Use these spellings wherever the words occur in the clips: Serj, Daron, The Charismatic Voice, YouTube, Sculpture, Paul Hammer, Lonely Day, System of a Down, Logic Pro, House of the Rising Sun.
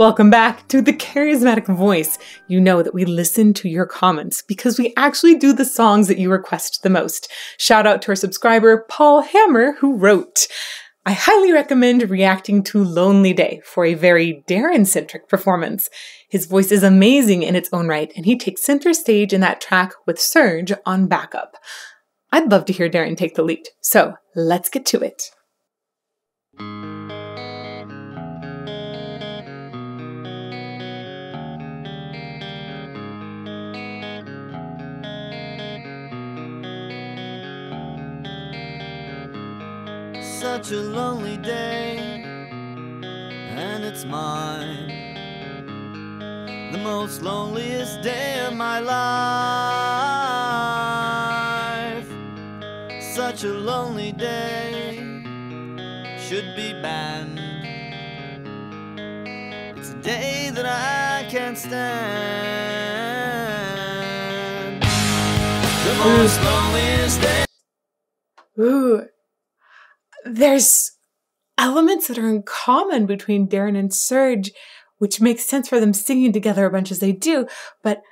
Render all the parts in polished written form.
Welcome back to The Charismatic Voice. You know that we listen to your comments because we actually do the songs that you request the most. Shout out to our subscriber, Paul Hammer, who wrote, I highly recommend reacting to Lonely Day for a very Daron-centric performance. His voice is amazing in its own right, and he takes center stage in that track with Serj on backup. I'd love to hear Daron take the lead, so let's get to it. Such a lonely day, and it's mine, the most loneliest day of my life. Such a lonely day should be banned. It's a day that I can't stand, the most loneliest day. Ooh. There's elements that are in common between Daron and Serj, which makes sense for them singing together a bunch as they do, but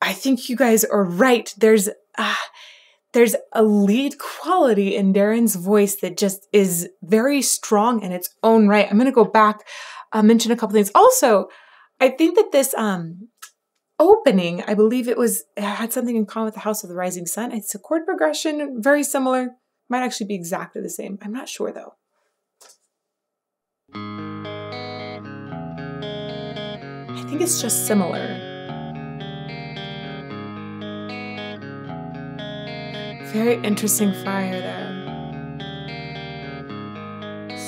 I think you guys are right. There's a lead quality in Daron's voice that just is very strong in its own right. I'm going to go back, mention a couple things. Also, I think that this opening, I believe it had something in common with the House of the Rising Sun. It's a chord progression, very similar. Might actually be exactly the same. I'm not sure though. I think it's just similar. Very interesting fire there.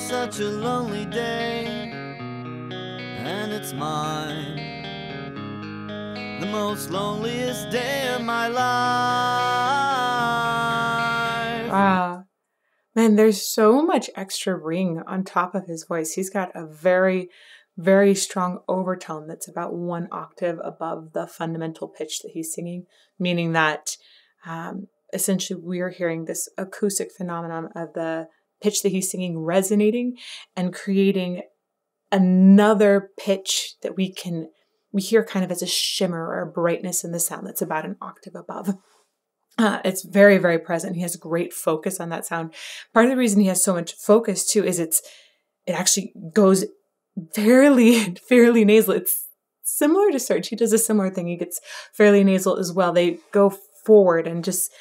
Such a lonely day, and it's mine, the most loneliest day of my life. Wow. Man, there's so much extra ring on top of his voice. He's got a very, very strong overtone that's about one octave above the fundamental pitch that he's singing, meaning that essentially we're hearing this acoustic phenomenon of the pitch that he's singing resonating and creating another pitch that we hear kind of as a shimmer or a brightness in the sound that's about an octave above. It's very, very present. He has great focus on that sound. Part of the reason he has so much focus too is it actually goes fairly nasal. It's similar to Serj. He does a similar thing. He gets fairly nasal as well. They go forward and just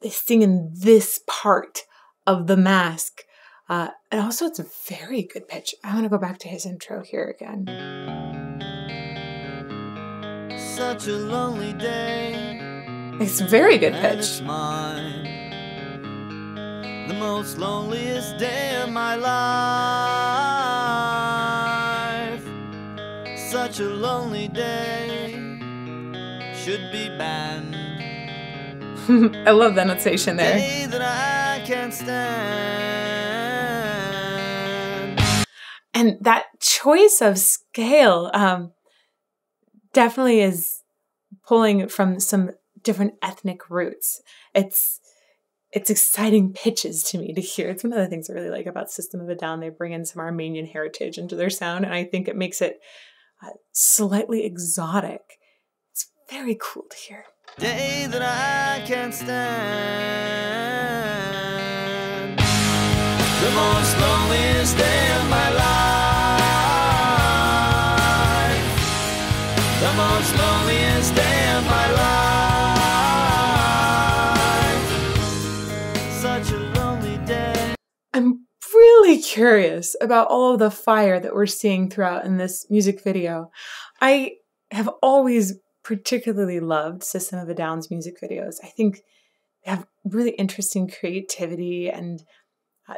they sing in this part of the mask. And also it's a very good pitch. I want to go back to his intro here again. Such a lonely day. It's very good pitch. It's mine, the most loneliest day of my life. Such a lonely day should be banned. I love that notation there. Day that I can't stand. And that choice of scale definitely is pulling from some different ethnic roots. It's exciting pitches to me to hear. It's one of the things I really like about System of a Down. They bring in some Armenian heritage into their sound, and I think it makes it slightly exotic. It's very cool to hear. Day that I can't stand, the most loneliest day of my life, the most loneliest day of my life. I'm really curious about all of the fire that we're seeing throughout in this music video. I have always particularly loved System of a Down's music videos. I think they have really interesting creativity and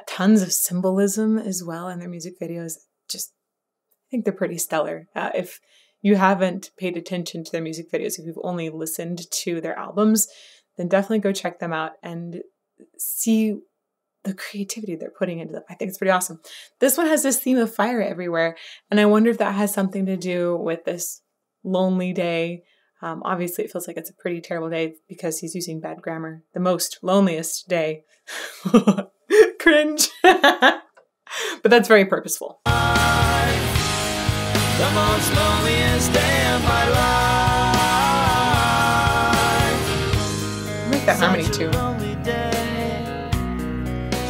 tons of symbolism as well in their music videos. Just, I think they're pretty stellar. If you haven't paid attention to their music videos, if you've only listened to their albums, then definitely go check them out and see the creativity they're putting into them. I think it's pretty awesome. This one has this theme of fire everywhere, and I wonder if that has something to do with this lonely day. Obviously, it feels like it's a pretty terrible day because he's using bad grammar. The most loneliest day. Cringe. But that's very purposeful. the most loneliest day of my life. I like that harmony too.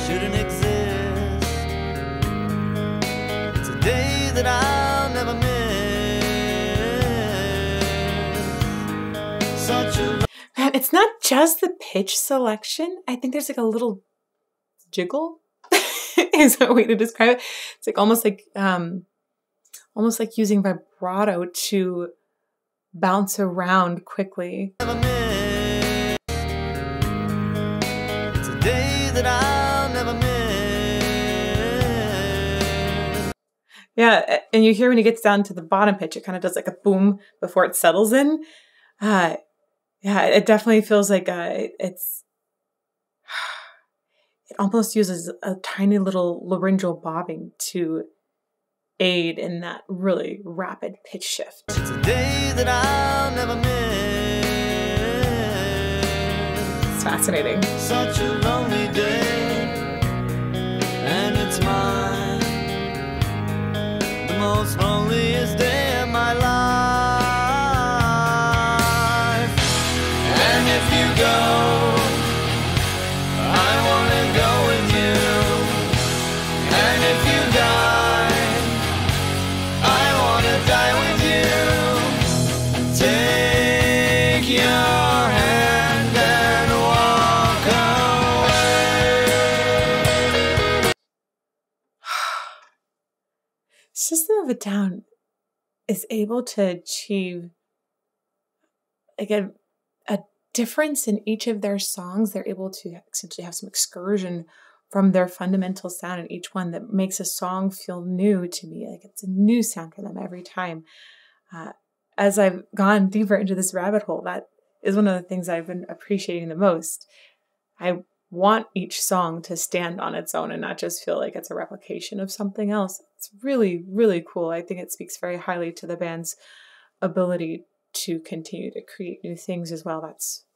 Shouldn't exist. It's a day that I'll never miss. Such a man, it's not just the pitch selection. I think there's like a little jiggle is a way to describe it. It's like almost like using vibrato to bounce around quickly. It's a day that I'll never miss. Yeah, and you hear when he gets down to the bottom pitch, it kind of does like a boom before it settles in. Yeah, it definitely feels like it almost uses a tiny little laryngeal bobbing to aid in that really rapid pitch shift. It's a day that I'll never miss. It's fascinating. Such a lonely day, and it's mine. The most loneliest day of my life. And if you go, System of a Down is able to achieve like a difference in each of their songs. They're able to essentially have some excursion from their fundamental sound in each one that makes a song feel new to me. Like it's a new sound for them every time. As I've gone deeper into this rabbit hole, that is one of the things I've been appreciating the most. I want each song to stand on its own and not just feel like it's a replication of something else. It's really, really cool. I think it speaks very highly to the band's ability to continue to create new things as well.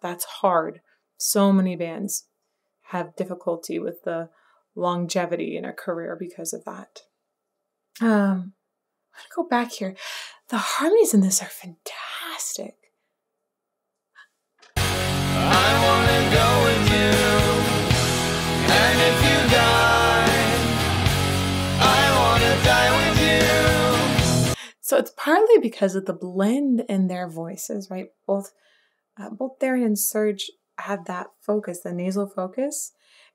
That's hard. So many bands have difficulty with the longevity in a career because of that. I'm gonna go back here. The harmonies in this are fantastic. I wanna go with you. And if you die, I want to die with you. So it's partly because of the blend in their voices, right? Both Daron and Serj have that focus, the nasal focus,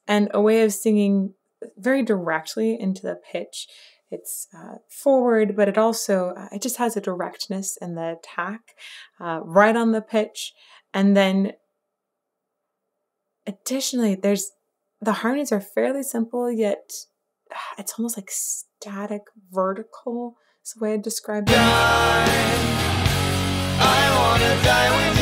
and a way of singing very directly into the pitch. It's forward, but it also, it just has a directness in the attack, right on the pitch. And then additionally, the harmonies are fairly simple, yet it's almost like static vertical is the way I describe them. I wanna die with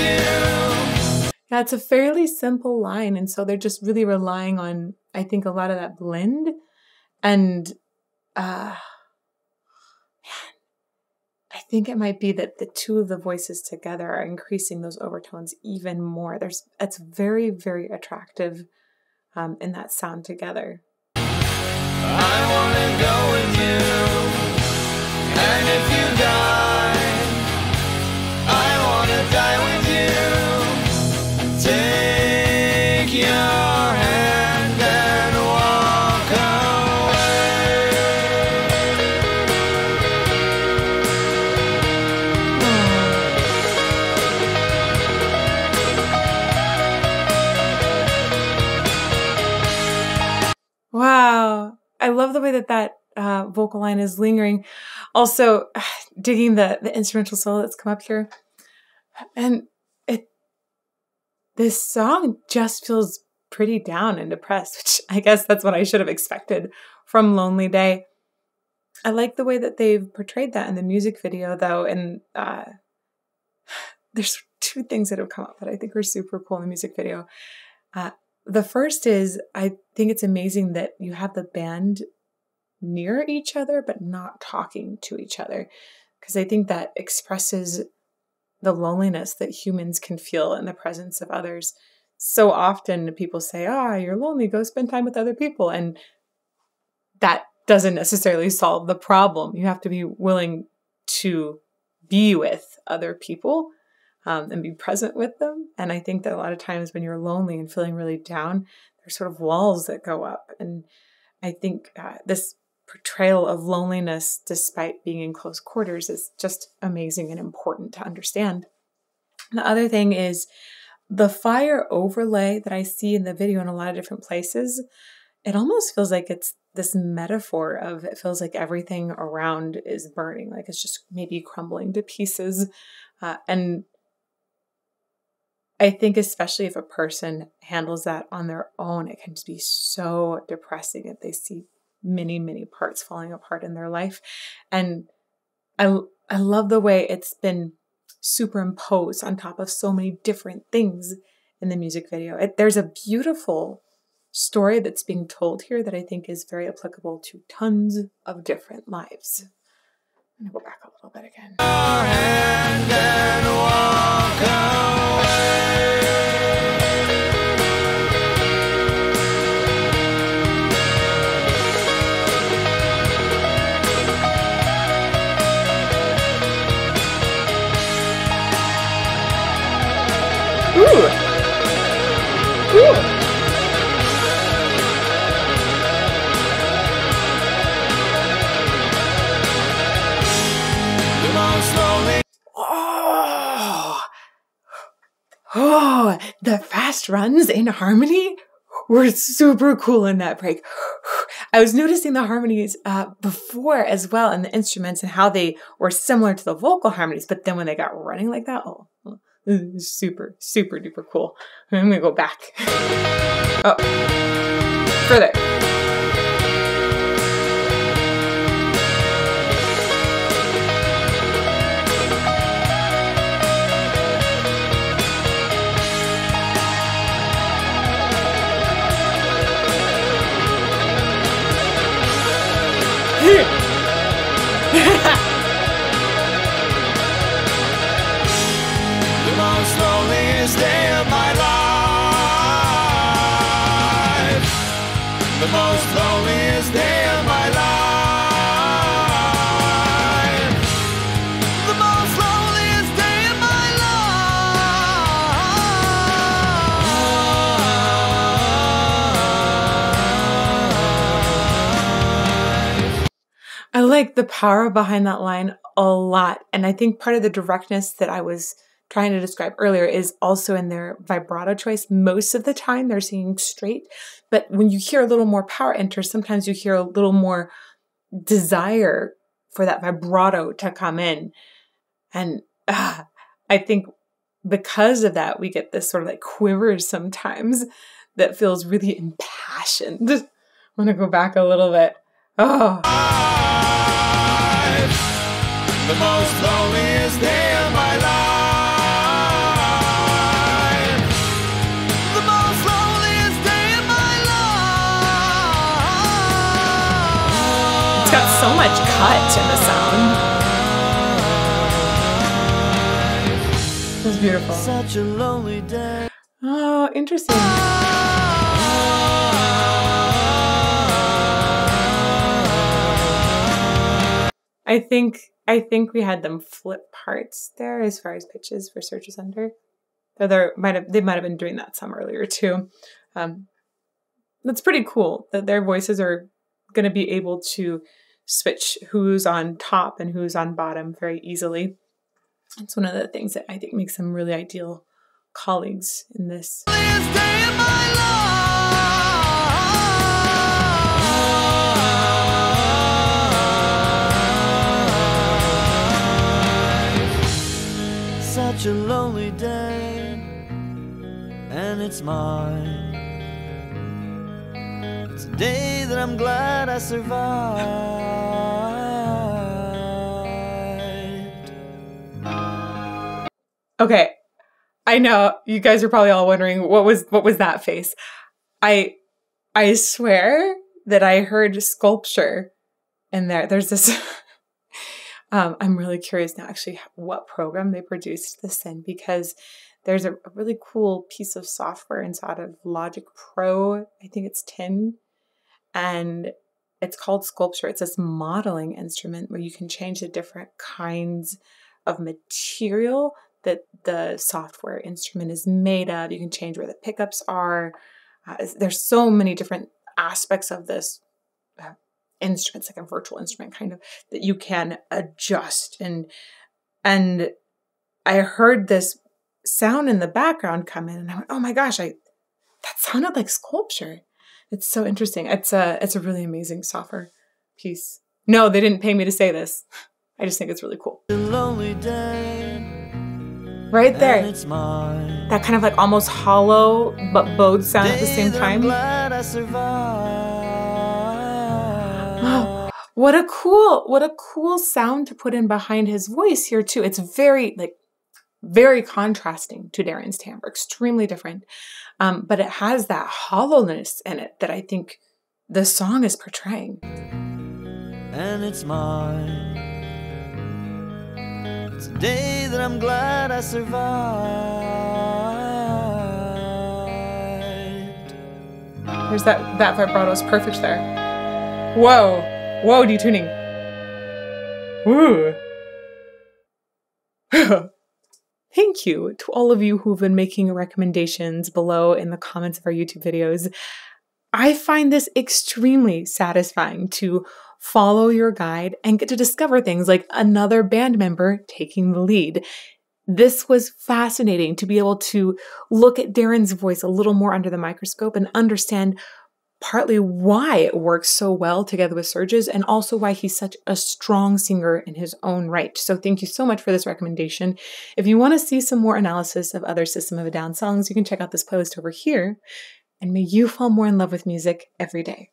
you. Yeah, it's a fairly simple line, and so they're just really relying on, I think, a lot of that blend. And man, I think it might be that the two of the voices together are increasing those overtones even more. It's very, very attractive. In that sound together. I wanna go with you, and if you die, I wanna die with you. Take your hand and walk. Wow, I love the way that vocal line is lingering. Also, digging the instrumental solo that's come up here. And this song just feels pretty down and depressed, which I guess that's what I should have expected from Lonely Day. I like the way that they've portrayed that in the music video, though. And there's two things that have come up that I think are super cool in the music video. The first is, I think it's amazing that you have the band near each other, but not talking to each other, because I think that expresses the loneliness that humans can feel in the presence of others. So often people say, "Ah, you're lonely, go spend time with other people." And that doesn't necessarily solve the problem. You have to be willing to be with other people and be present with them. And I think that a lot of times when you're lonely and feeling really down, there's sort of walls that go up. And I think this portrayal of loneliness, despite being in close quarters, is just amazing and important to understand. And the other thing is the fire overlay that I see in the video in a lot of different places. It almost feels like it's this metaphor of, it feels like everything around is burning, like it's just maybe crumbling to pieces. And I think especially if a person handles that on their own, it can be so depressing if they see many, many parts falling apart in their life. And I love the way it's been superimposed on top of so many different things in the music video. There's a beautiful story that's being told here that I think is very applicable to tons of different lives. I'm gonna go back a little bit again. And then walk away. Ooh. Ooh. Oh, the fast runs in harmony were super cool in that break. I was noticing the harmonies before as well, and the instruments and how they were similar to the vocal harmonies. But then when they got running like that, oh, super, super duper cool. I'm gonna go back. Oh, further. The most loneliest day of my life. The most loneliest day of my life. I like the power behind that line a lot. And I think part of the directness that I was trying to describe earlier is also in their vibrato choice. Most of the time they're singing straight, but when you hear a little more power enter, sometimes you hear a little more desire for that vibrato to come in. And I think because of that, we get this sort of like quivers sometimes that feels really impassioned. I'm gonna go back a little bit. Oh. The most loneliest day of my life. So much cut in the sound. It was beautiful. Such a lonely day. Oh, interesting. I think we had them flip parts there as far as pitches for Serj's under. Though they might have been doing that some earlier too. That's pretty cool that their voices are going to be able to switch who's on top and who's on bottom very easily. It's one of the things that I think makes them really ideal colleagues in this. Such a lonely day, and it's mine. It's a day that I'm glad I survived. Okay, I know you guys are probably all wondering what was that face. I swear that I heard Sculpture in there. There's this. I'm really curious now, actually, what program they produced this in, because there's a really cool piece of software inside of Logic Pro. I think it's 10, and It's called Sculpture. It's this modeling instrument where you can change the different kinds of material that the software instrument is made of. You can change where the pickups are. There's so many different aspects of this instrument. It's like a virtual instrument kind of that you can adjust. And I heard this sound in the background come in and I went, oh my gosh, that sounded like Sculpture. It's so interesting. It's a really amazing software piece. No, they didn't pay me to say this. I just think it's really cool. Lonely day, right there. That kind of like almost hollow but bowed sound at the same time. Oh, what a cool sound to put in behind his voice here too. It's very contrasting to Daron's timbre, extremely different. But it has that hollowness in it that I think the song is portraying. And it's mine. It's a day that I'm glad I survived. There's that vibrato is perfect there. Whoa, whoa, detuning. Woo. Thank you to all of you who've been making recommendations below in the comments of our YouTube videos. I find this extremely satisfying to follow your guide and get to discover things like another band member taking the lead. This was fascinating to be able to look at Daron's voice a little more under the microscope and understand partly why it works so well together with Serj's and also why he's such a strong singer in his own right. So thank you so much for this recommendation. If you want to see some more analysis of other System of a Down songs, you can check out this playlist over here. And may you fall more in love with music every day.